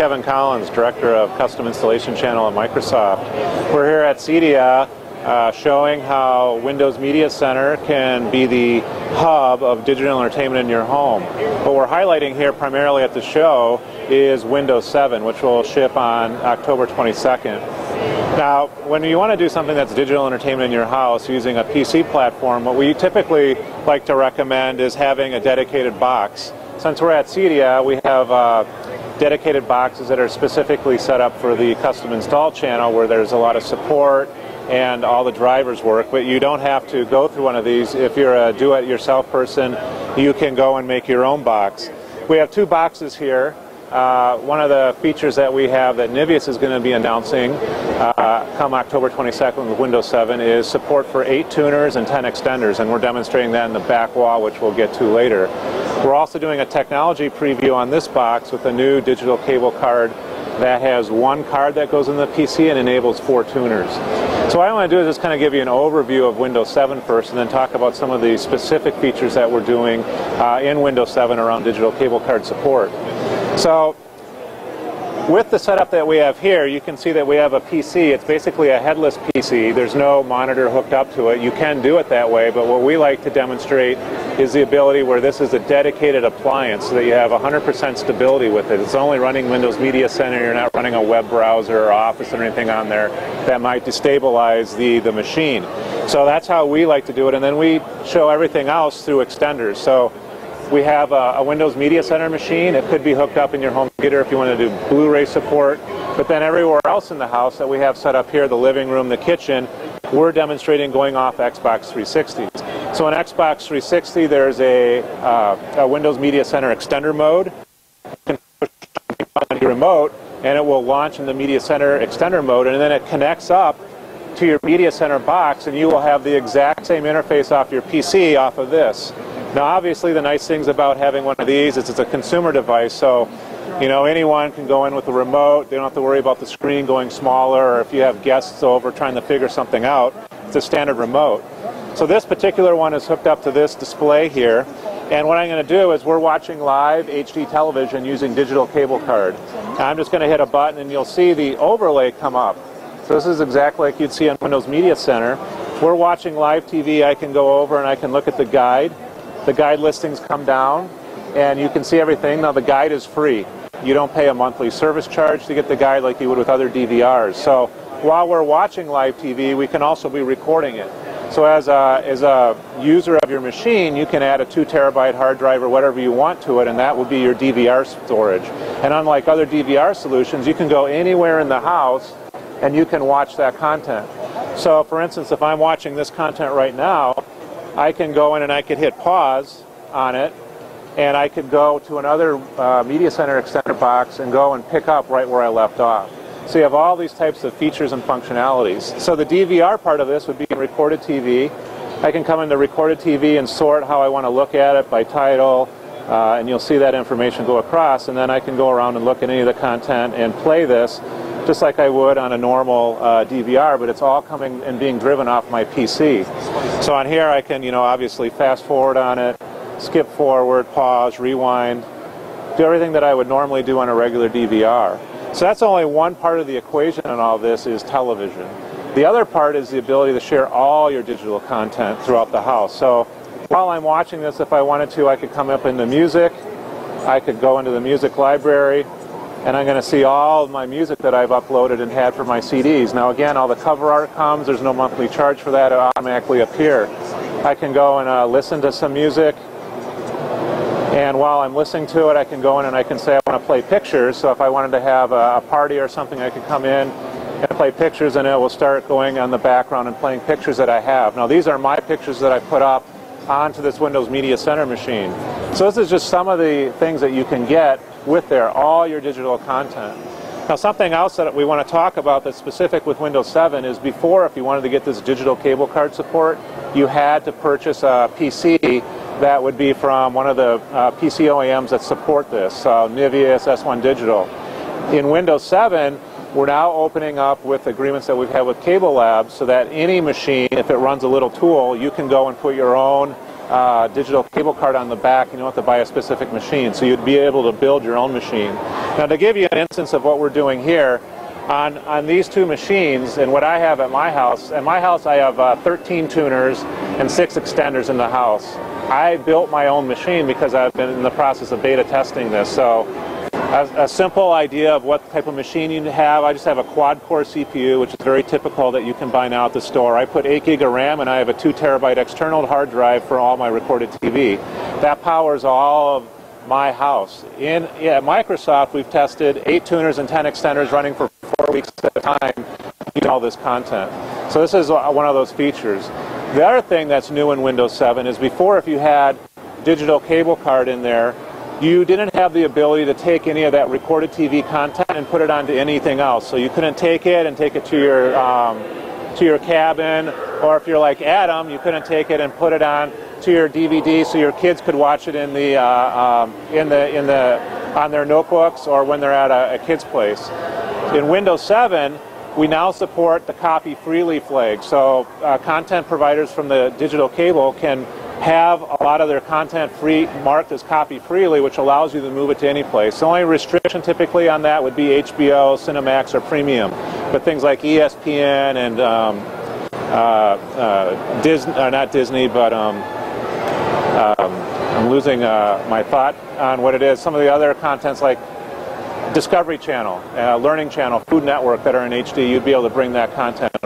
Kevin Collins, Director of Custom Installation Channel at Microsoft. We're here at Cedia showing how Windows Media Center can be the hub of digital entertainment in your home. What we're highlighting here primarily at the show is Windows 7, which will ship on October 22nd. Now, when you want to do something that's digital entertainment in your house using a PC platform, what we typically like to recommend is having a dedicated box. Since we're at Cedia, we have dedicated boxes that are specifically set up for the custom install channel, where there's a lot of support and all the drivers work, but you don't have to go through one of these. If you're a do-it-yourself person, you can go and make your own box. We have two boxes here. One of the features that we have that Niveus is going to be announcing come October 22nd with Windows 7 is support for 8 tuners and 10 extenders, and we're demonstrating that in the back wall, which we'll get to later. We're also doing a technology preview on this box with a new digital cable card that has one card that goes in the PC and enables 4 tuners. So what I want to do is just kind of give you an overview of Windows 7 first, and then talk about some of the specific features that we're doing in Windows 7 around digital cable card support. So with the setup that we have here, you can see that we have a PC. It's basically a headless PC. There's no monitor hooked up to it. You can do it that way, but what we like to demonstrate is the ability where this is a dedicated appliance so that you have 100% stability with it. It's only running Windows Media Center. You're not running a web browser or Office or anything on there that might destabilize the machine. So that's how we like to do it, and then we show everything else through extenders. So we have a Windows Media Center machine. It could be hooked up in your home theater if you want to do Blu-ray support. But then everywhere else in the house that we have set up here, the living room, the kitchen, we're demonstrating going off Xbox 360s. So in Xbox 360, there's a Windows Media Center extender mode. You can push on your remote, and it will launch in the Media Center extender mode, and then it connects up to your Media Center box, and you will have the exact same interface off your PC off of this. Now, obviously, the nice things about having one of these is it's a consumer device, so you know anyone can go in with a remote. They don't have to worry about the screen going smaller, or if you have guests over trying to figure something out, it's a standard remote. So this particular one is hooked up to this display here, and what I'm going to do is we're watching live HD television using digital cable card. Now, I'm just going to hit a button, and you'll see the overlay come up. So this is exactly like you'd see on Windows Media Center. We're watching live TV. I can go over and I can look at the guide. The guide listings come down, and you can see everything. Now, the guide is free. You don't pay a monthly service charge to get the guide like you would with other DVRs. So while we're watching live TV, we can also be recording it. So as a user of your machine, you can add a 2 terabyte hard drive or whatever you want to it, and that will be your DVR storage. And unlike other DVR solutions, you can go anywhere in the house and you can watch that content. So for instance, if I'm watching this content right now, I can go in and I could hit pause on it, and I could go to another Media Center extender box and go and pick up right where I left off. So you have all these types of features and functionalities. So the DVR part of this would be recorded TV. I can come into recorded TV and sort how I want to look at it by title, and you'll see that information go across, and then I can go around and look at any of the content and play this just like I would on a normal DVR, but it's all coming and being driven off my PC. So on here I can, you know, obviously fast forward on it, skip forward, pause, rewind, do everything that I would normally do on a regular DVR. So that's only one part of the equation in all this is television. The other part is the ability to share all your digital content throughout the house. So while I'm watching this, if I wanted to, I could come up into music, I could go into the music library, and I'm going to see all of my music that I've uploaded and had for my CDs. Now again, all the cover art comes, there's no monthly charge for that, it'll automatically appear. I can go and listen to some music, and while I'm listening to it, I can go in and I can say I want to play pictures, so if I wanted to have a party or something, I could come in and play pictures, and it will start going on the background and playing pictures that I have. Now these are my pictures that I put up onto this Windows Media Center machine. So this is just some of the things that you can get with there, all your digital content. Now something else that we want to talk about that's specific with Windows 7 is before, if you wanted to get this digital cable card support, you had to purchase a PC that would be from one of the PC OEMs that support this, so Niveus, S1 Digital. In Windows 7, we're now opening up with agreements that we've had with Cable Labs so that any machine, if it runs a little tool, you can go and put your own digital cable card on the back, and you don't have to buy a specific machine, so you'd be able to build your own machine. Now, to give you an instance of what we're doing here, on these two machines and what I have at my house, I have 13 tuners and 6 extenders in the house. I built my own machine because I've been in the process of beta testing this. So a simple idea of what type of machine you have, I just have a quad-core CPU, which is very typical that you can buy now at the store. I put 8 gig of RAM and I have a 2 terabyte external hard drive for all my recorded TV. That powers all of my house. At Microsoft, we've tested 8 tuners and 10 extenders running for 4 weeks at a time, all this content. So this is one of those features. The other thing that's new in Windows 7 is before, if you had digital cable card in there, you didn't have the ability to take any of that recorded TV content and put it onto anything else. So you couldn't take it and take it to your cabin, or if you're like Adam, you couldn't take it and put it on to your DVD so your kids could watch it in the on their notebooks or when they're at a kid's place. In Windows 7, we now support the copy freely flag, so content providers from the digital cable can have a lot of their content free, marked as copy freely, which allows you to move it to any place. The only restriction typically on that would be HBO, Cinemax, or Premium. But things like ESPN and Disney, not Disney, but I'm losing my thought on what it is. Some of the other contents like Discovery Channel, Learning Channel, Food Network that are in HD, you'd be able to bring that content